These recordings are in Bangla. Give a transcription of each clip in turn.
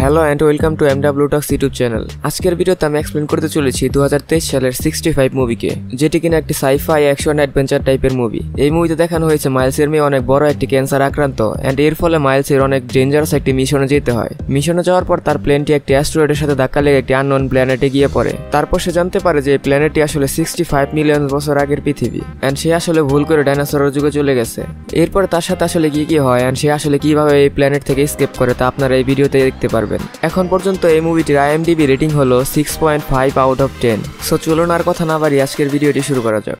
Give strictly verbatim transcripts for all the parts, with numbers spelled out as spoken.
Hello and welcome to MW talks YouTube channel. আজকের ভিডিওতে আমি এক্সপ্লেন করতে চলেছি দু হাজার তেইশ সালের সিক্সটি ফাইভ মুভিকে, যেটি কিনা একটি সাইফাই অ্যাকশন অ্যাডভেঞ্চার টাইপের মুভি। এই মুভিতে দেখানো হয়েছে মাইলসের মেয়ে অনেক বড় একটি ক্যান্সার আক্রান্ত অ্যান্ড এর ফলে মাইলসের অনেক ডেঞ্জারাস একটি মিশনে যেতে হয়। মিশনে যাওয়ার পর তার প্লেনটি একটি অ্যাস্ট্রয়েডের সাথে ধাক্কা লেগে একটি আননোন প্ল্যানেটে গিয়ে পড়ে। তারপর সে জানতে পারে যে এই প্ল্যানেটটি আসলে সিক্সটি ফাইভ মিলিয়ন বছর আগের পৃথিবী অ্যান্ড সে আসলে ভুল করে ডাইনোসরের যুগে চলে গেছে। এরপর তার সাথে আসলে কি কি হয় অ্যান্ড সে আসলে কিভাবে এই প্ল্যানেট থেকে এসকেপ করে তা আপনারা এই ভিডিওতে দেখতে পারবেন। এখন পর্যন্ত এই মুভিটির আইএমডিবি রেটিং হলো six point five out of ten. So চলুন আর কথা না বাড়িয়ে আজকের ভিডিওটি শুরু করা যাক।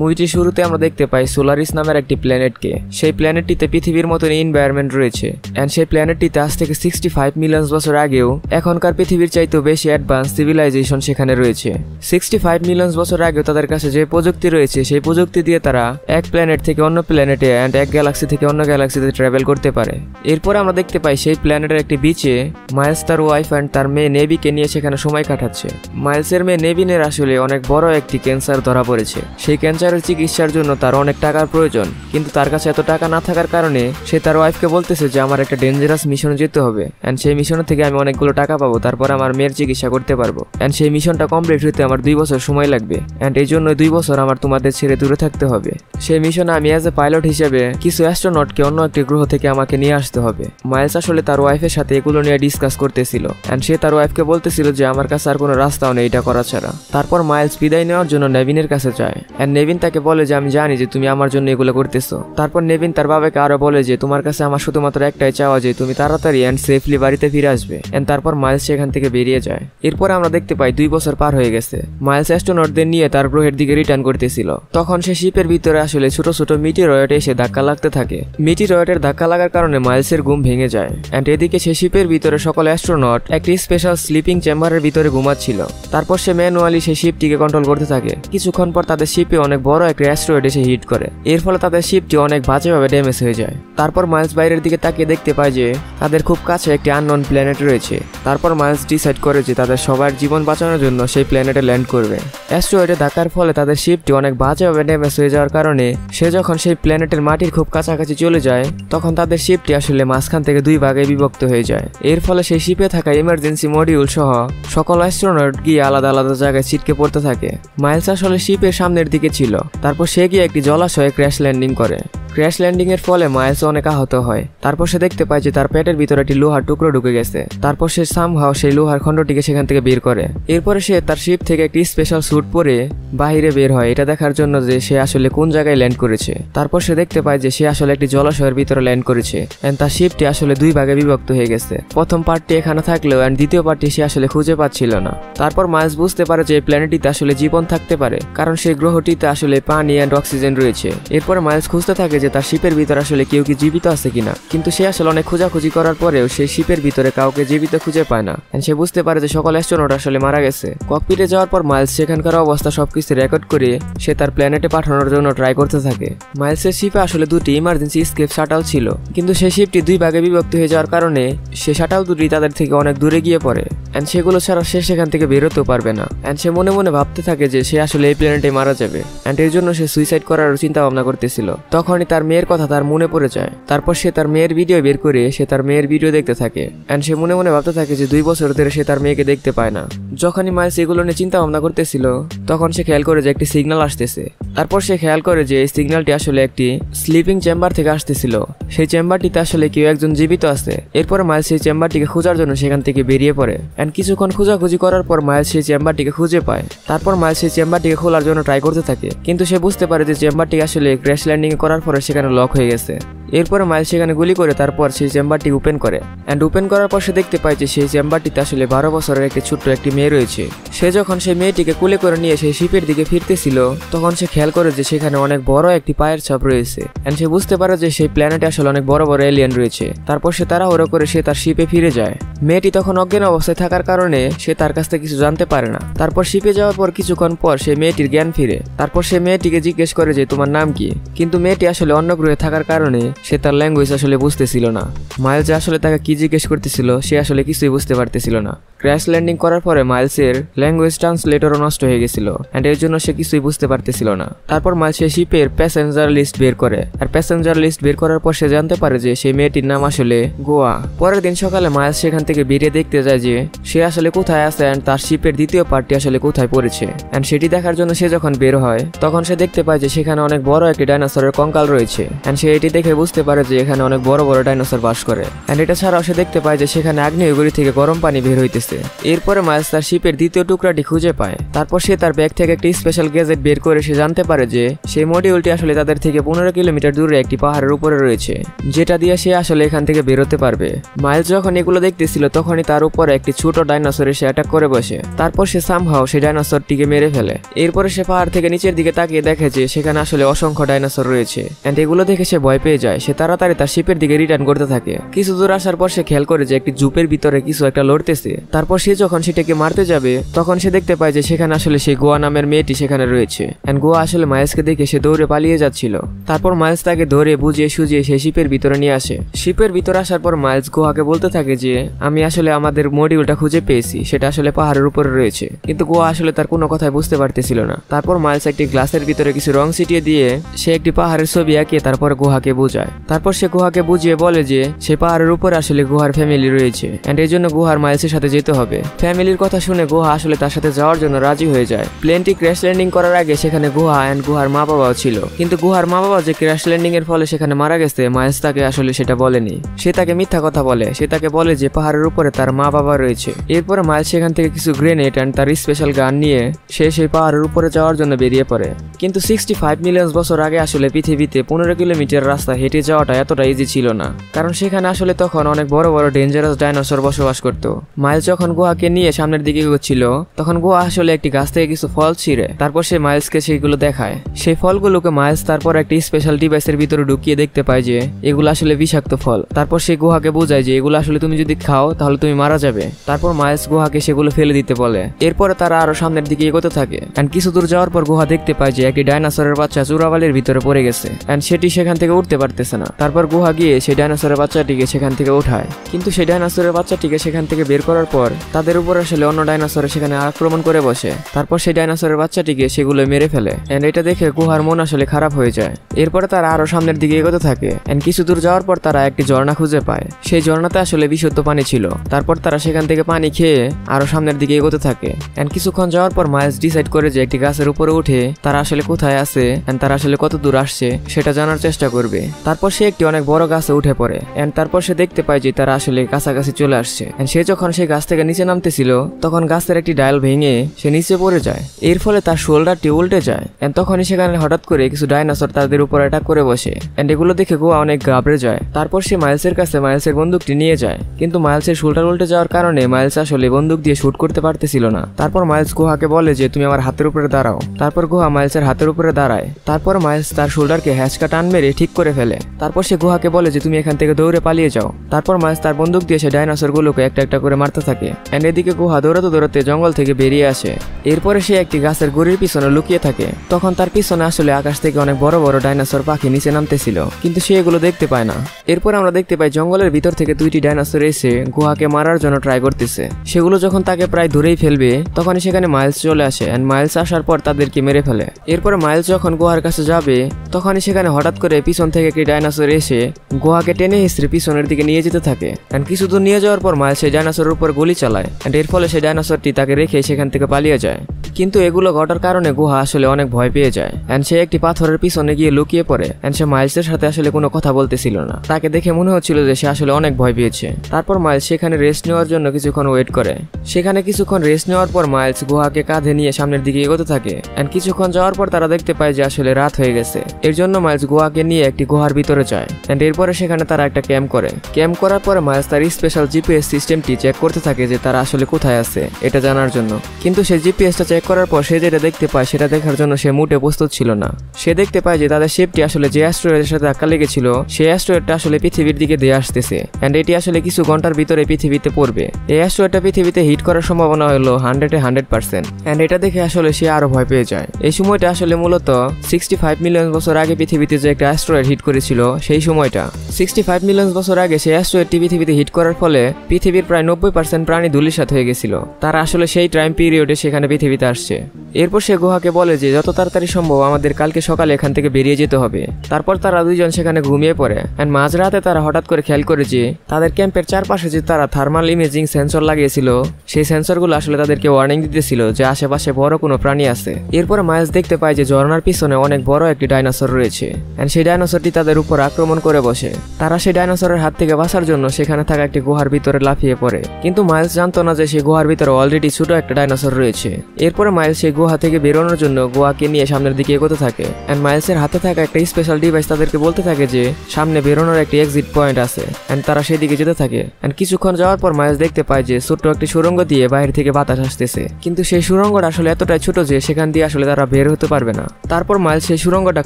মুভিটির শুরুতে আমরা দেখতে পাই সোলারিস নামের একটি প্ল্যানেটকে। সেই প্ল্যানেটটিতে পৃথিবীর মতন এনভায়রনমেন্ট রয়েছে অ্যান্ড সেই প্ল্যানেটটিতে আজ থেকে সিক্সটি ফাইভ মিলিয়ন বছর আগেও এখনকার পৃথিবীর চাইতেও বেশি অ্যাডভান্স সিভিলাইজেশন সেখানে রয়েছে। সিক্সটি ফাইভ মিলিয়ন বছর আগেও তাদের কাছে যে প্রযুক্তি রয়েছে সেই প্রযুক্তি দিয়ে তারা এক প্ল্যানেট থেকে অন্য প্ল্যানেটে অ্যান্ড এক গ্যালাক্সি থেকে অন্য গ্যালাক্সিতে ট্রাভেল করতে পারে। এরপর আমরা দেখতে পাই সেই প্ল্যানেটের একটি বিচে মাইলস তার ওয়াইফ অ্যান্ড তার মেয়ে নেভিকে নিয়ে সেখানে সময় কাটাচ্ছে। মাইলসের মেয়ে নেভিনের আসলে অনেক বড় একটি ক্যান্সার ধরা পড়েছে। সেই ক্যান্সার চিকিৎসার জন্য তার অনেক টাকার প্রয়োজন, কিন্তু তার কাছে এত টাকা না থাকার কারণে সে তার ওয়াইফকে বলতেছে যে আমার একটা ডেঞ্জারাস মিশনে যেতে হবে অ্যান্ড সেই মিশন থেকে আমি অনেকগুলো টাকা পাবো, তারপর আমার মেয়ের চিকিৎসা করতে পারবো অ্যান্ড সেই মিশনটা কমপ্লিট হতে আমার দুই বছর সময় লাগবে অ্যান্ড এই জন্য দুই বছর আমার তোমাদের ছেড়ে দূরে থাকতে হবে। সেই মিশনে আমি অ্যাজ এ পাইলট হিসেবে কিছু অ্যাস্ট্রোনটকে অন্য একটি গ্রহ থেকে আমাকে নিয়ে আসতে হবে। মাইলস আসলে তার ওয়াইফের সাথে এগুলো নিয়ে ডিসকাস করতেছিল অ্যান্ড সে তার ওয়াইফকে বলতেছিল যে আমার কাছে আর কোনো রাস্তাও নেই এটা করা ছাড়া। তারপর মাইলস বিদায় নেওয়ার জন্য নেভিনের কাছে যায় অ্যান্ড নেভিন তাকে বলে যে আমি জানি যে তুমি আমার জন্য এগুলো করতেছো। তারপর নেভিন তার বাবাকে আরো বলে যে তোমার কাছে আমার শুধুমাত্র একটাই চাওয়া যে তুমি তাড়াতাড়ি অ্যান্ড সেফলি বাড়িতে ফিরে আসবে অ্যান্ড তারপর মাইলস সেখান থেকে বেরিয়ে যায়। এরপর আমরা দেখতে পাই দুই বছর পার হয়ে গেছে। মাইলস অ্যাস্ট্রোনটদের নিয়ে তার গ্রহের দিকে রিটার্ন করতেছিল, তখন সে শিপের ভিতরে আসলে ছোট ছোট মিটিরয়েড এসে ধাক্কা লাগতে থাকে। মিটিরয়েডের ধাক্কা লাগার কারণে মাইলসের ঘুম ভেঙে যায় অ্যান্ড এদিকে সে শিপের ভিতরে সকল অ্যাস্ট্রোনট একটি স্পেশাল স্লিপিং চেম্বারের ভিতরে ঘুমাচ্ছিল। তারপর সে ম্যানুয়ালি সে শিপটিকে কন্ট্রোল করতে থাকে। কিছুক্ষণ পর তাদের শিপে অনেক বড় একটা অ্যাস্ট্রয়েড এসে হিট করে, এর ফলে তাদের শিপটি অনেক বাজেভাবে ড্যামেজ হয়ে যায়। তারপর মাইলস বাইরের দিকে তাকিয়ে দেখতে পায় যে তাদের খুব কাছে একটি আননোন প্ল্যানেট রয়েছে। তারপর মাইলস ডিসাইড করে যে তাদের সবার জীবন বাঁচানোর জন্য সেই প্ল্যানেটে ল্যান্ড করবে। অ্যাস্ট্রয়েডে ধাক্কার ফলে তাদের শিপটি অনেক বাজেভাবে ড্যামেজ হয়ে যাওয়ার কারণে সে যখন সেই প্ল্যানেটের মাটির খুব কাছাকাছি চলে যায় তখন তাদের শিপটি আসলে মাঝখান থেকে দুই ভাগে বিভক্ত হয়ে যায়। এর ফলে সেই শিপে থাকা ইমার্জেন্সি মডিউল সহ সকল অ্যাস্ট্রোনট গিয়ে আলাদা আলাদা জায়গায় ছিটকে পড়তে থাকে। মাইলস আসলে শিপের সামনের দিকে ছিল, তারপর সে গিয়ে একটি জলাশয়ে ক্র্যাশ ল্যান্ডিং করে। ক্র্যাশ ল্যান্ডিং এর ফলে মাইলস অনেক আহত হয়। তারপর সে দেখতে পায় যে তার পেটের ভিতরে একটি লোহার টুকরো ঢুকে গেছে। তারপর সে সামহাও সেই লোহার খণ্ডটিকে সেখান থেকে বের করে। এরপরে সে তার শিপ থেকে একটি স্পেশাল স্যুট পরে বাইরে বের হয় এটা দেখার জন্য যে সে আসলে কোন জায়গায় ল্যান্ড করেছে। তারপর সে দেখতে পায় যে সে আসলে একটি জলাশয়ের ভিতরে ল্যান্ড করেছে অ্যান্ড তার শিপটি আসলে দুই ভাগে বিভক্ত হয়ে গেছে। প্রথম পার্টটি এখানে থাকলেও অ্যান্ড দ্বিতীয় পার্টটি সে আসলে খুঁজে পাচ্ছিল না। তারপর মাইলস বুঝতে পারে যে এই প্ল্যানেটটিতে আসলে জীবন থাকতে পারে, কারণ সেই গ্রহটিতে আসলে পানি অ্যান্ড অক্সিজেন রয়েছে। এরপর মাইলস খুঁজতে থাকে যে তার শিপের ভিতরে আসলে কেউ কি জীবিত আছে কিনা, কিন্তু সে আসলে অনেক খোঁজাখুঁজি করার পরেও সেই শিপের ভিতরে কাউকে জীবিত খুঁজে পায় না অ্যান্ড সে বুঝতে পারে যে সকল অ্যাস্ট্রোনট আসলে মারা গেছে। ককপিটে যাওয়ার পর মাইলস সেখানকার অবস্থা সবকিছু রেকর্ড করে সে তার প্ল্যানেটে পাঠানোর জন্য ট্রাই করতে থাকে। মাইলসের শিপে আসলে দুটি ইমার্জেন্সি স্কেপ শাটল ছিল, কিন্তু সেই শিপটি দুই ভাগে বিভক্ত হয়ে যাওয়ার কারণে সে শাটল দুটি তাদের থেকে অনেক দূরে গিয়ে পড়ে অ্যান্ড সেগুলো ছাড়া সে সেখান থেকে বেরোতেও পারবে না অ্যান্ড সে মনে মনে ভাবতে থাকে যে সে আসলে এই প্ল্যানেটে মারা যাবে অ্যান্ড এর জন্য সে সুইসাইড করার চিন্তা ভাবনা করতেছিল। তখন তার মেয়ের কথা তার মনে পড়ে যায়। তারপর সে তার মেয়ের ভিডিও বের করে সে তার মেয়ের ভিডিও দেখতে থাকে অ্যান্ড সে মনে মনে ভাবতে থাকে যে দুই বছর ধরে সে তার মেয়েকে দেখতে পায় না। যখনই মাইলস এগুলো নিয়ে চিন্তা ভাবনা করতেছিল তখন সে খেয়াল করে যে একটি সিগন্যাল আসতেছে। তারপর সে খেয়াল করে যে এই সিগন্যালটি আসলে একটি স্লিপিং চেম্বার থেকে আসতেছিল। সেই চেম্বারটিতে আসলে কেউ একজন জীবিত আছে। এরপর মাইলস সেই চেম্বারটিকে খোঁজার জন্য সেখান থেকে বেরিয়ে পড়ে অ্যান্ড কিছুক্ষণ খোঁজাখুঁজি করার পর মাইলস সেই চেম্বারটিকে খুঁজে পায়। তারপর মাইলস সেই চেম্বারটিকে খোলার জন্য ট্রাই করতে থাকে, কিন্তু সে বুঝতে পারে যে চেম্বারটি আসলে ক্র্যাশ ল্যান্ডিং করার পরে সেখানে লক হয়ে গেছে। এরপর মাইলস সেখানে গুলি করে তারপর সেই চেম্বারটি ওপেন করে অ্যান্ড ওপেন করার পর সে দেখতে পায় যে সেই চেম্বারটিতে আসলে বারো বছরের একটি ছোট্ট একটি মেয়ে রয়েছে। সে যখন সেই মেয়েটিকে কোলে করে নিয়ে সেই শিপের দিকে ফিরতেছিল তখন সে খেয়াল করে যে সেখানে অনেক বড় একটি পায়ের ছাপ রয়েছে অ্যান্ড সে বুঝতে পারে যে সেই প্ল্যানেটে আসলে অনেক বড় বড় এলিয়েন রয়েছে। তারপর সে তাড়াহুড়ো করে সে তার শিপে ফিরে যায়। মেয়েটি তখন অজ্ঞান অবস্থায় থাকার কারণে সে তার কাছ থেকে কিছু জানতে পারে না। তারপর শিপে যাওয়ার পর কিছুক্ষণ পর সে মেয়েটির জ্ঞান ফিরে। তারপর সে মেয়েটিকে জিজ্ঞেস করে যে তোমার নাম কি, কিন্তু মেয়েটি আসলে অন্য গ্রহে থাকার কারণে সে তার ল্যাঙ্গুয়েজ আসলে বুঝতেছিল না। মাইলস আসলে তাকে কি জিজ্ঞেস করতেছিল সে আসলে কিছুই বুঝতে পারতেছিল না। ক্র্যাশ ল্যান্ডিং করার পরে মাইলসের ল্যাঙ্গুয়েজ ট্রান্সলেটরও নষ্ট হয়ে গেছিল এন্ড এর জন্য সে কিছুই বুঝতে পারতেছিল না। তারপর মাইলস সে শিপের প্যাসেঞ্জার লিস্ট বের করে আর প্যাসেঞ্জার লিস্ট বের করার পর সে জানতে পারে যে সেই মেয়েটির নাম আসলে গোয়া। পরের দিন সকালে মাইলস সেখান থেকে বেরিয়ে দেখতে যায় যে সে আসলে কোথায় আছে এন্ড তার শিপের দ্বিতীয় পার্টটি আসলে কোথায় পড়েছে এন্ড সেটি দেখার জন্য সে যখন বের হয় তখন সে দেখতে পায় যে সেখানে অনেক বড় একটি ডাইনোসরের কঙ্কাল রয়েছে এন্ড সে এটি দেখে বুঝতে পারে যে এখানে অনেক বড় বড় ডাইনোসর বাস করে এন্ড এটা ছাড়াও সে দেখতে পায় যে সেখানে আগ্নেয়গিরি থেকে গরম পানি বের হইতেছে। এরপরে মাইলস তার শিপের দ্বিতীয় টুকরাটি খুঁজে পায়। তারপর সে তার ব্যাগ থেকে একটি স্পেশাল গ্যাজেট বের করে সে জানতে পারে যে সেই মডিউলটি আসলে তাদের থেকে পনেরো কিলোমিটার দূরে একটি পাহাড়ের উপরে রয়েছে যেটা দিয়ে সে আসলে এখান থেকে বেরোতে পারবে। মাইলস যখন এগুলো দেখতেছিল তখনই তার উপরে একটি ছোট ডাইনোসর এসে অ্যাটাক করে বসে। তারপর সে সামহাও সেই ডাইনোসরটিকে মেরে ফেলে। এরপরে সে পাহাড় থেকে নিচের দিকে তাকিয়ে দেখে যে সেখানে আসলে অসংখ্য ডাইনোসর রয়েছে এন্ড এগুলো দেখে সে ভয় পেয়ে যায়। সে তাড়াতাড়ি তার শিপের দিকে রিটার্ন করতে থাকে। কিছু দূর আসার পর সে খেয়াল করে যে একটি জুপের ভিতরে কিছু একটা লড়তেছে। তারপর সে যখন সেটাকে মারতে যাবে তখন সে দেখতে পায় যে সেখানে আসলে সেই গোয়া নামের মেয়েটি সেখানে রয়েছে এন্ড গোয়া আসলে মাইলসকে দেখে সে দৌড়ে পালিয়ে যাচ্ছিল। তারপর মাইলস তাকে ধরে বুঝিয়ে সুজিয়ে সে শিপের ভিতরে নিয়ে আসে। শিপের ভিতরে আসার পর মাইলস গোয়াকে বলতে থাকে যে আমি আসলে আমাদের মডিউলটা খুঁজে পেয়েছি, সেটা আসলে পাহাড়ের উপরে রয়েছে। কিন্তু গোয়া আসলে তার কোনো কথাই বুঝতে পারতেছিল না। তারপর মাইলস একটি গ্লাসের ভিতরে কিছু রং ছিটিয়ে দিয়ে সে একটি পাহাড়ের ছবি আঁকিয়ে তারপর গোয়াকে বোঝায়। তারপর সে গোয়াকে বুঝিয়ে বলে যে সে পাহাড়ের উপরে আসলে গোয়ার ফ্যামিলি রয়েছে এন্ড এই জন্য গোয়ার মাইলসের সাথে যেতে হবে। ফ্যামিলির কথা শুনে গোয়া আসলে তার সাথে যাওয়ার জন্য রাজি হয়ে যায়। প্লেনটি ক্র্যাশ ল্যান্ডিং করার আগে সেখানে গোয়া এন্ড গোয়ার মা বাবাও ছিল, কিন্তু গোয়ার মা বাবা যে ক্র্যাশ ল্যান্ডিং এর ফলে সেখানে মারা গেছে মাইলস তাকে আসলে সেটা বলেনি। সে তাকে মিথ্যা কথা বলে। সে তাকে বলে যে পাহাড়ের উপরে তার মা বাবা রয়েছে। এরপরে মাইলস সেখান থেকে কিছু গ্রেনেড এন্ড তার স্পেশাল গান নিয়ে সে সেই পাহাড়ের উপরে যাওয়ার জন্য বেরিয়ে পড়ে। কিন্তু সিক্সটি ফাইভ মিলিয়ন বছর আগে আসলে পৃথিবীতে পনেরো কিলোমিটার রাস্তা হেঁটে যাওয়াটা এতটা ইজি ছিল না, কারণ সেখানে আসলে তখন অনেক বড় বড় ডেঞ্জারাস ডাইনোসর বসবাস করত। মাইলস যখন গোয়াকে নিয়ে সামনের দিকে এগোচ্ছিল তখন গোয়া আসলে একটি গাছ থেকে কিছু ফল ছিঁড়ে তারপর সে মাইলসকে সেগুলো দেখায়। সেই ফলগুলোকে মাইলস তারপর একটি স্পেশাল ডিভাইসের ভিতরে ঢুকিয়ে দেখতে পায় যে এগুলো আসলে বিষাক্ত ফল। তারপর সে গোয়াকে বোঝায় যে এগুলো আসলে তুমি যদি খাও তাহলে তুমি মারা যাবে। তারপর মাইলস গোয়াকে সেগুলো ফেলে দিতে বলে। এরপরে তারা আরো সামনের দিকে এগোতে থাকে এন্ড কিছু দূর যাওয়ার পর গোয়া দেখতে পায় যে একটি ডাইনোসরের বাচ্চা চূড়াবালির ভিতরে পড়ে গেছে এন্ড সেটি সেখান থেকে উঠতে পারতেছে না। তারপর গোয়া গিয়ে সেই ডাইনোসরের বাচ্চাটিকে সেখান থেকে উঠায়, কিন্তু সেই ডাইনোসরের বাচ্চাটিকে সেখান থেকে বের করার পর তাদের উপর আসলে অন্য ডাইনোসর সেখানে আক্রমণ করে বসে। তারপর সেই ডাইনোসরের বাচ্চাটিকে সেগুলো মেরে ফেলে এন্ড এটা দেখে গোয়ার মন আসলে খারাপ হয়ে যায়। এরপরে তারা আরো সামনের দিকে এগোতে থাকে এন্ড কিছু দূর যাওয়ার পর তারা একটি ঝর্ণা খুঁজে পায়। সেই ঝর্ণাতে আসলে বিশুদ্ধ পানি ছিল। তারপর তারা সেখান থেকে পানি খেয়ে আরো সামনের দিকে এগোতে থাকে এন্ড কিছুক্ষণ যাওয়ার পর মাইলস ডিসাইড করে যে একটি গাছের উপরে উঠে তারা আসলে কোথায় আছে এন্ড তারা আসলে কত দূর আসছে সেটা জানার চেষ্টা করবে। তারপর সে একটি অনেক বড় গাছে উঠে পড়ে এন্ড তারপর সে দেখতে পায় যে তারা আসলে কাছাকাছি চলে আসছে এন্ড সে যখন সেই গাছ থেকে নিচে নামতেছিল তখন গাছের একটি ডাল ভেঙে সে নিচে পড়ে যায়। এর ফলে তার শোল্ডারটি উল্টে যায় এন্ড তখনই সেখানে হঠাৎ করে কিছু ডাইনোসর তাদের উপর অ্যাটাক করে বসে এন্ড এগুলো দেখে গোয়া অনেক ঘাবড়ে যায়। তারপর সে মাইলসের কাছে মাইলসের বন্দুকটি নিয়ে যায়, কিন্তু মাইলসের শোল্ডার উল্টে যাওয়ার কারণে মাইলস আসলে বন্দুক দিয়ে শুট করতে পারতেছিল না। তারপর মাইলস গোয়াকে বলে যে তুমি আমার হাতের উপরে দাঁড়াও। তারপর গোয়া মাইলসের হাতের উপরে দাঁড়ায়। তারপর মাইলস তার শোল্ডারকে হ্যাচকা টান মেরে ঠিক করে ফেলে। তারপর সে গোয়াকে বলে যে তুমি এখান থেকে দৌড়ে পালিয়ে যাও। তারপর মাইলস তার বন্দুক দিয়ে সে ডাইনোসরগুলোকে একটা একটা করে মারতে থাকে এন্ড এদিকে গোয়া দৌড়াতে দৌড়াতে জঙ্গল থেকে বেরিয়ে আসে। এরপরে সে একটি গাছের গুড়ির পিছনে লুকিয়ে থাকে। তখন তার পিছনে আসলে আকাশ থেকে অনেক বড় বড় ডাইনোসর পাখি নিচে নামতেছিল, কিন্তু সে এগুলো দেখতে পায় না। এরপর আমরা দেখতে পাই জঙ্গলের ভিতর থেকে দুইটি ডাইনোসর এসে গোয়াকে মারার জন্য ট্রাই করতেছে। সেগুলো যখন তাকে প্রায় ধরেই ফেলবে তখনই সেখানে মাইলস চলে আসে এন্ড মাইলস আসার পর তাদেরকে মেরে ফেলে। এরপরে মাইলস যখন গোয়ার কাছে যাবে তখনই সেখানে হঠাৎ করে পিছন থেকে একটি ডাইনোসর এসে গোয়াকে টেনে হিস্ট্রি পিছনের দিকে নিয়ে যেতে থাকে এন্ড কিছু দূর নিয়ে যাওয়ার পর মাইলস সেই ডাইনোসরের উপর গুলি চালায় এন্ড এর ফলে সেই ডাইনোসরটি তাকে রেখে সেখান থেকে পালিয়ে যায়। কিন্তু এগুলো ঘটার কারণে গোয়া আসলে অনেক ভয় পেয়ে যায় এন্ড সে একটি পাথরের পিছনে গিয়ে লুকিয়ে পড়ে এন্ড সে মাইলসের সাথে আসলে কোনো কথা বলতেছিল না। তাকে দেখে মনে হচ্ছিল যে সে আসলে অনেক ভয় পেয়েছে। তারপর মাইলস সেখানে রেস্ট নেওয়ার জন্য কিছুক্ষণ ওয়েট করে। সেখানে কিছুক্ষণ রেস্ট নেওয়ার পর মাইলস গোয়াকে কাঁধে নিয়ে সামনের দিকে এগোতে থাকে এন্ড কিছুক্ষণ যাওয়ার পর তারা দেখতে পায় যে আসলে রাত হয়ে গেছে। এর জন্য মাইলস গোয়াকে নিয়ে একটি গুহার ভিতরে যায় এন্ড এরপরে সেখানে তারা একটা ক্যাম্প করে। ক্যাম্প করার পরে মাইলস তার স্পেশাল জিপিএস সিস্টেমটি চেক করতে থাকে যে তারা আসলে কোথায় আছে এটা জানার জন্য, কিন্তু সেই জিপিএসটা চেক চেক করার পর সে যেটা দেখতে পায় সেটা দেখার জন্য সে মোটে প্রস্তুত ছিল না। সে দেখতে পায় যে তাদের শিপটি আসলে যে অ্যাস্ট্রয়েডের সাথে ধাক্কা লেগেছিল সেই অ্যাস্ট্রয়েডটা আসলে পৃথিবীর দিকে দিয়ে আসতেছে অ্যান্ড এটি আসলে কিছু ঘন্টার ভিতরে পৃথিবীতে পড়বে। এই অ্যাস্ট্রয়েডটা পৃথিবীতে হিট করার সম্ভাবনা হলো হান্ড্রেডে হান্ড্রেড পার্সেন্ট অ্যান্ড এটা দেখে আসলে সে আরো ভয় পেয়ে যায়। এই সময়টা আসলে মূলত সিক্সটি ফাইভ মিলিয়ন বছর আগে পৃথিবীতে যে একটা অ্যাস্ট্রয়েড হিট করেছিল সেই সময়টা। সিক্সটি ফাইভ মিলিয়ন বছর আগে সেই অ্যাস্ট্রয়েডটি পৃথিবীতে হিট করার ফলে পৃথিবীর প্রায় নব্বই পার্সেন্ট প্রাণী ধূলিসাৎ হয়ে গেছিল। তারা আসলে সেই টাইম পিরিয়ডে সেখানে পৃথিবীতে আসছে। এরপর সে গুহাকে বলে যে যত তাড়াতাড়ি সম্ভব আমাদের কালকে সকালে এখান থেকে বেরিয়ে যেতে হবে। তারপর তারা দুইজন সেখানে ঘুমিয়ে পড়ে অ্যান্ড মাঝরাতে তারা হঠাৎ করে খেয়াল করে যে তাদের ক্যাম্পের চারপাশে যে তারা থার্মাল ইমেজিং সেন্সর লাগিয়েছিল সেই সেন্সরগুলো আসলে তাদেরকে ওয়ার্নিং দিতেছিল যে আশেপাশে বড় কোনো প্রাণী আছে। এরপর মাইলস দেখতে পায় যে ঝর্ণার পিছনে অনেক বড় একটি ডাইনোসর রয়েছে অ্যান্ড সেই ডাইনোসরটি তাদের উপর আক্রমণ করে বসে। তারা সেই ডাইনোসরের হাত থেকে বাঁচার জন্য সেখানে থাকা একটি গুহার ভিতরে লাফিয়ে পড়ে, কিন্তু মাইলস জানতো না যে সেই গুহার ভিতরে অলরেডি ছোট একটা ডাইনোসর রয়েছে। এরপরে মাইলস সেই গুহা থেকে বেরোনোর জন্য গুহাকে নিয়ে সামনের দিকে এগোতে থাকে অ্যান্ড মাইলসের হাতে থাকা একটা স্পেশাল ডিভাইস তাদেরকে বলতে থাকে যে সামনে বেরোনোর একটি এক্সিট পয়েন্ট আছে অ্যান্ড তারা সেদিকে যেতে থাকে অ্যান্ড কিছুক্ষণ যাওয়ার পর মাইলস দেখতে পায় যে ছোট্ট একটি সুরঙ্গ দিয়ে বাইরে থেকে বাতাস আসতেছে, কিন্তু সেই সুরঙ্গটা আসলে এতটাই ছোট যে সেখান দিয়ে আসলে তারা বের হতে পারবে না। তারপর মাইলস সেই সুরঙ্গটা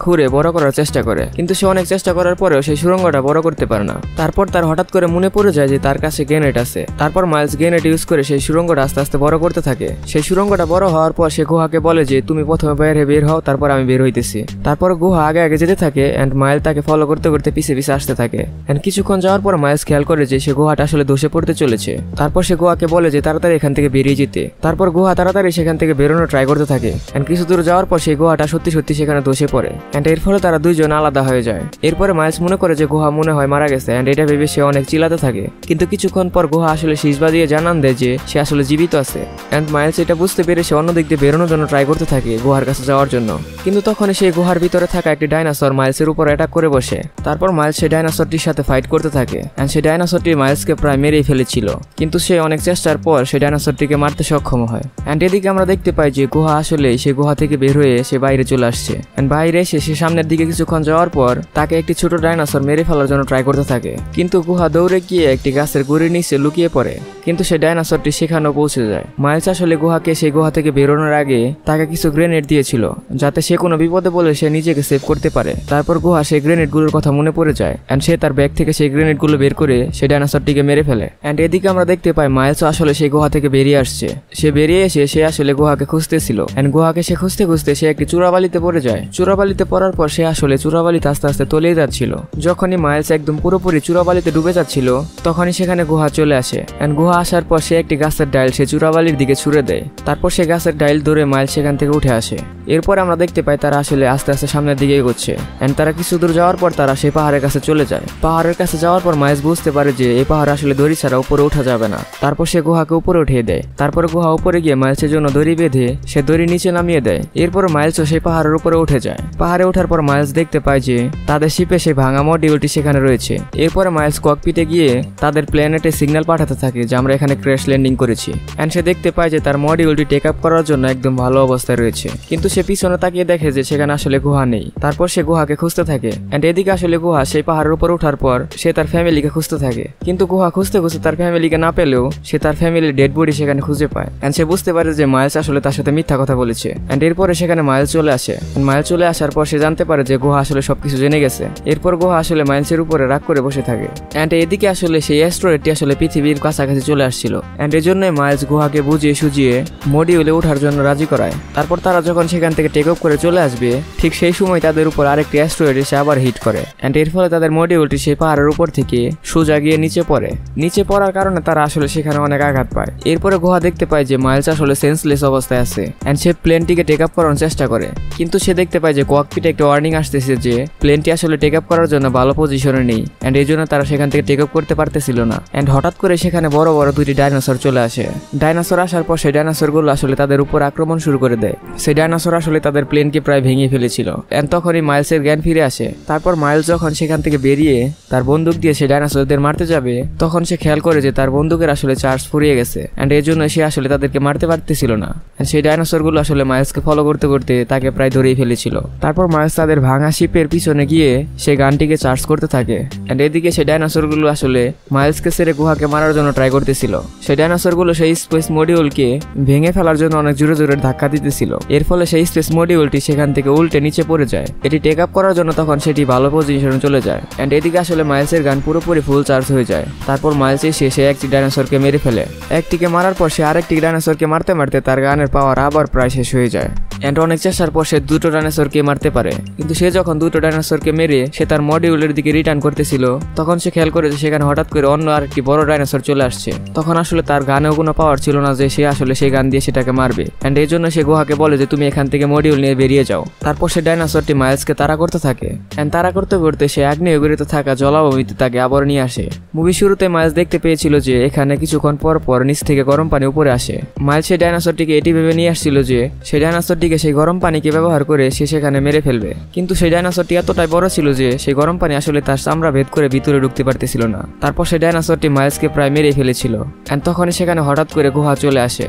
খুঁড়ে বড় করার চেষ্টা করে, কিন্তু সে অনেক চেষ্টা করার পরেও সেই সুরঙ্গটা বড় করতে পারে না। তারপর তার হঠাৎ করে মনে পড়ে যায় যে তার কাছে গ্রেনেড আছে। তারপর মাইলস গ্রেনেড ইউজ করে সেই সুরঙ্গটা আস্তে আস্তে বড় করতে থাকে। সেই সুরঙ্গটা বড় হওয়ার পর সে গুহাকে বলে যে তুমি প্রথমে বাইরে বের হও, তারপর আমি বের হইতেছি। তারপর গুহা আগে আগে যেতে থাকে অ্যান্ড মাইল তাকে ফলো করতে করতে পিছে পিছে আসতে থাকে অ্যান্ড কিছুক্ষণ যাওয়ার পর মাইলস খেয়াল করে যে সে গুহাটা আসলে ধসে পড়তে চলেছে। তারপর সে গুহাকে বলে যে তাড়াতাড়ি এখান থেকে বেরিয়ে যেতে। তারপর গুহা তাড়াতাড়ি সেখান থেকে বেরোনো ট্রাই করতে থাকে অ্যান্ড কিছু দূর যাওয়ার পর সেই গুহাটা সত্যি সত্যি সেখানে ধসে পড়ে অ্যান্ড এর ফলে তারা দুইজন আলাদা হয়ে যায়। এরপরে মাইলস মনে করে যে গুহা মনে হয় মারা গেছে অ্যান্ড এটা ভেবে সে অনেক চিল্লাতে থাকে, কিন্তু কিছুক্ষণ পর গুহা আসলে শীষ বাজিয়ে জানান দেয় যে সে আসলে জীবিত আছে অ্যান্ড মাইলস এটা বুঝতে পেরে সে অন্য দিক দিয়ে বেরোনোর জন্য ট্রাই করতে থাকে গুহার কাছে যাওয়ার জন্য, কিন্তু তখন সেই গুহার ভিতরে থাকা একটি ডাইনোসর মাইলসের উপর অ্যাটাক করে বসে। তারপর মাইলস সেই ডাইনোসরটির সাথে ফাইট করতে থাকে অ্যান্ড সেই ডাইনোসরটি মাইলসকে প্রায় মেরেই ফেলেছিল, কিন্তু সে অনেক চেষ্টার পর সেই ডাইনোসরটিকে মারতে সক্ষম হয় অ্যান্ড এদিকে আমরা দেখতে পাই যে গুহা আসলে সেই গুহা থেকে বের হয়ে সে বাইরে চলে আসছে অ্যান্ড বাইরে এসে সে সামনের দিকে কিছুক্ষণ যাওয়ার পর তাকে একটি ছোট ডাইনোসর মেরে ফেলার জন্য ট্রাই করতে থাকে, কিন্তু গুহা দৌড়ে গিয়ে একটি গাছের গুঁড়ির নিচে লুকিয়ে পড়ে, কিন্তু সেই ডাইনোসরটি সেখানেও পৌঁছে যায়। মাইলস আসলে গুহাকে সেই গুহা থেকে বেরোনোর আগে তাকে কিছু গ্রেনেড দিয়েছিল যাতে সে কোনো বিপদে বলে সে নিজেকে সেভ করতে পারে। তারপর গুহা সেই গ্রেনেডগুলোর কথা মনে পড়ে যায় অ্যান্ড সে তার ব্যাগ থেকে সেই গ্রেনেডগুলো বের করে সেই ডাইনোসরটিকে মেরে ফেলে অ্যান্ড এদিকে আমরা দেখতে পাই মাইলসও আসলে সেই গুহা থেকে বেরিয়ে আসছে। সে বেরিয়ে এসে সে আসলে গুহাকে খুঁজতেছিল অ্যান্ড গুহাকে সে খুঁজতে খুঁজতে সে একটি চূড়াবালিতে পড়ে যায়। চূড়াবালিতে পড়ার পর সে আসলে চূড়াবালিতে আস্তে আস্তে তলিয়ে যাচ্ছিল। যখনই মাইলস একদম পুরোপুরি চূড়াবালিতে ডুবে যাচ্ছিল তখনই সেখানে গুহা চলে আসে অ্যান্ড গুহা আসার পর সে একটি গাছের ডাইল সে চূড়াবালির দিকে ছুড়ে দেয়। তারপর সে গাছের ডাইল ধরে মাইলস সেখান থেকে উঠে আসে। এরপর আমরা দেখতে পাই তারা আসলে আস্তে আস্তে সামনের দিকে এগোচ্ছে অ্যান্ড তারা কিছু দূর যাওয়ার পর তারা সেই পাহাড়ের কাছে চলে যায়। পাহাড়ের কাছে যাওয়ার পর মাইলস বুঝতে পারে যে এই পাহাড় আসলে দড়ি ছাড়া উপরে ওঠা যাবে না। তারপর সে গুহাকে উপরে উঠিয়ে দেয়। তারপর গুহা উপরে গিয়ে মাইলসের জন্য দড়ি বেঁধে সে দড়ি নিচে নামিয়ে দেয়। এরপর মাইলসও সেই পাহাড়ের উপরে উঠে যায়। পাহাড়ে ওঠার পর মাইলস দেখতে পায় যে তাদের শিপে সেই ভাঙা মডিউলটি সেখানে রয়েছে। এরপরে মাইলস ককপিটে গিয়ে তাদের প্ল্যানেটে সিগন্যাল পাঠাতে থাকে যে আমরা এখানে ক্র্যাশ ল্যান্ডিং করেছি অ্যান্ড সে দেখতে পায় যে তার মডিউলটি টেক আপ করার জন্য একদম ভালো অবস্থায় রয়েছে, কিন্তু সে পিছনে তাকিয়ে দেখে যে সেখানে আসলে গুহা নেই। তারপর সে গুহাকে খুঁজতে থাকে অ্যান্ড এদিকে আসলে গুহা সেই পাহাড়ের উপর ওঠার পর সে তার ফ্যামিলিকে খুঁজতে থাকে, কিন্তু গুহা খুঁজতে খুঁজতে তার ফ্যামিলিকে না পেলেও সে তার ফ্যামিলির ডেড বডি সেখানে খুঁজে পায় অ্যান্ড সে বুঝতে পারে যে মাইলস আসলে তার সাথে মিথ্যা কথা বলেছে অ্যান্ড এরপরে সেখানে মাইলস চলে আসে। মাইলস চলে আসার পর সে জানতে পারে যে গুহা আসলে সবকিছু জেনে গেছে। এরপর গুহা আসলে মাইলসের উপরে রাগ করে বসে থাকে অ্যান্ড এদিকে আসলে সেই অ্যাস্ট্রয়েডটি আসলে পৃথিবীর কাছাকাছি চলে আসছিল অ্যান্ড এর জন্য মাইলস গুহাকে বুঝিয়ে সুজিয়ে মডিউলে ওঠার জন্য রাজি করায়। তারপর তারা যখন সেখান থেকে টেক অফ করে চলে আসবে ঠিক সেই সময় তাদের উপর আরেকটি অ্যাস্ট্রয়েড এসে আবার হিট করে অ্যান্ড এর ফলে তাদের মডিউলটি সেই পাহাড়ের উপর থেকে সোজা গিয়ে নিচে পড়ে। নিচে পড়ার কারণে তারা আসলে সেখানে অনেক আঘাত পায়। এরপরে গুহা দেখতে পায় যে মাইলস আসলে সেন্সলেস অবস্থায় আছে অ্যান্ড সে প্লেনটিকে টেক আপ করার চেষ্টা করে, কিন্তু সে দেখতে পায় যে ককপিটে একটা ওয়ার্নিং আসতেছে যে প্লেনটি আসলে টেক আপ করার জন্য ভালো পজিশনে নেই অ্যান্ড এই জন্য তারা সেখান থেকে টেক আপ করতে পারতেছিল না অ্যান্ড হঠাৎ করে সেখানে বড় বড় দুটি ডাইনোসর চলে আসে। ডাইনোসর আসার পর সেই ডাইনোসরগুলো আসলে তাদের উপর আক্রমণ শুরু করে দেয়। সেই ডাইনোসর আসলে তাদের প্লেনকে প্রায় ভেঙে ফেলেছিল অ্যান্ড তখনই মাইলসের জ্ঞান ফিরে আসে। তারপর মাইলস যখন সেখান থেকে বেরিয়ে তার বন্দুক দিয়ে সে ডাইনোসরদের মারতে যাবে তখন সে খেয়াল করে যে তার বন্দুকের আসলে চার্জ ফুরিয়ে গেছে অ্যান্ড এই জন্য সে আসলে তাদেরকে মারতে পারতেছিল না অ্যান্ড সেই ডাইনোসরগুলো আসলে মাইলসকে ফলো করতে করতে তাকে প্রায় ধরেই ফেলেছিল। তারপর মাইলস তাদের ভাঙা শিপের পিছনে গিয়ে সেই গানটিকে চার্জ করতে থাকে অ্যান্ড এদিকে সেই ডাইনোসরগুলো আসলে মাইলসকে ছেড়ে গুহাকে মারার জন্য ট্রাই করতেছিল। সেই ডাইনোসরগুলো সেই স্পেস মডিউলকে ভেঙে ফেলার জন্য অনেক জোরে জোরে ধাক্কা দিতেছিল। এর ফলে সেই স্পেস মডিউলটি সেখান থেকে উল্টে নিচে পড়ে যায়। এটি টেক আপ করার জন্য তখন সেটি ভালো পজিশনে চলে যায়। অ্যান্ড এদিকে আসলে মাইলসের গান পুরোপুরি ফুল চার্জ হয়ে যায়। তারপর মাইলস শেষে একটি ডাইনোসরকে মেরে ফেলে। একটিকে মারার পর সে আরেকটি ডাইনোসরকে মারতে মারতে তার গানের পাওয়ার আবার প্রায় শেষ হয়ে যায়। অ্যান্ড অনেক চেষ্টার পর সে দুটো ডাইনোসরকে মারতে পারে, কিন্তু সে যখন দুটো ডাইনোসরকে মেরে সে তার মডিউলের দিকে রিটার্ন করতেছিল তখন সে খেয়াল করে যে সেখানে হঠাৎ করে অন্য আরেকটি বড় ডাইনোসর চলে আসছে। তখন আসলে তার গানেও কোনো পাওয়ার ছিল না যে সে আসলে সেই গান দিয়ে সেটাকে মারবে। অ্যান্ড এই জন্য সে গুহাকে বলে যে তুমি এখান থেকে মডিউল নিয়ে বেরিয়ে যাও। তারপর সে ডাইনোসরটি মাইলসকে তাড়া করতে থাকে। অ্যান্ড তাড়া করতে করতে সে আগ্নেয়গিরিতে থাকা জলাভূমিতে তাকে আবার নিয়ে আসে। মুভি শুরুতে মাইলস দেখতে পেয়েছিল যে এখানে কিছুক্ষণ পর পর নিচ থেকে গরম পানি উপরে আসে। মাইলস সেই ডাইনোসরটিকে এটি ভেবে নিয়ে আসছিল যে সেই ডাইনোসরটিকে সেই গরম পানিকে ব্যবহার করে সে সেখানে মেরে ফেলবে, কিন্তু সেই ডাইনোসরটি এতটাই বড় ছিল যে সেই গরম পানি আসলে তার চামড়া ভেদ করে ভিতরে ঢুকতে পারতেছিল না। তারপর সেই ডাইনোসরটি মাইলসকে প্রায় মেরে ফেলেছিল। অ্যান্ড তখনই সেখানে হঠাৎ করে গুহা চলে আসে।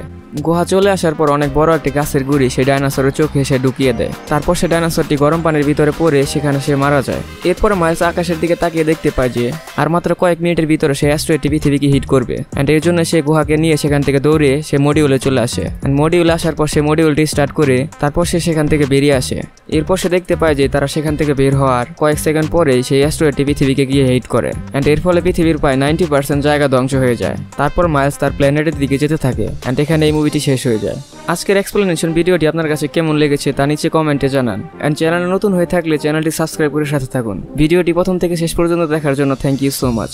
গুহা চলে আসার পর অনেক বড় একটি গাছের গুঁড়ি সেই ডাইনোসরের চোখে সে ঢুকিয়ে দেয়। তারপর সে ডাইনোসরটি গরম পানির ভিতরে পড়ে সেখানে সে মারা যায়। এরপর মাইলস আকাশের দিকে তাকিয়ে দেখতে পায় যে আর মাত্র কয়েক মিনিটের ভিতরে সে অ্যাস্ট্রয়েডটি পৃথিবীকে হিট করবে। অ্যান্ড এর জন্য সে গুহাকে নিয়ে সেখান থেকে দৌড়ে সে মডিউলে চলে আসে। অ্যান্ড মডিউলে আসার পর সে মডিউলটি স্টার্ট করে তারপর সে সেখান থেকে বেরিয়ে আসে। এরপর সে দেখতে পায় যে তারা সেখান থেকে বের হওয়ার কয়েক সেকেন্ড পরেই সেই অ্যাস্ট্রয়েডটি পৃথিবীকে গিয়ে হিট করে। অ্যান্ড এর ফলে পৃথিবীর প্রায় নাইনটি পার্সেন্ট জায়গা ধ্বংস হয়ে যায়। তারপর মাইলস তার প্ল্যানেটের দিকে যেতে থাকে। অ্যান্ড এখানে এই মুভিটি শেষ হয়ে যায়। আজকের এক্সপ্লেনেশন ভিডিওটি আপনার কাছে কেমন লেগেছে তা নিচে কমেন্টে জানান। অ্যান্ড চ্যানেল নতুন হয়ে থাকলে চ্যানেলটি সাবস্ক্রাইব করে সাথে থাকুন। ভিডিওটি প্রথম থেকে শেষ পর্যন্ত দেখার জন্য থ্যাংক ইউ সো মাচ।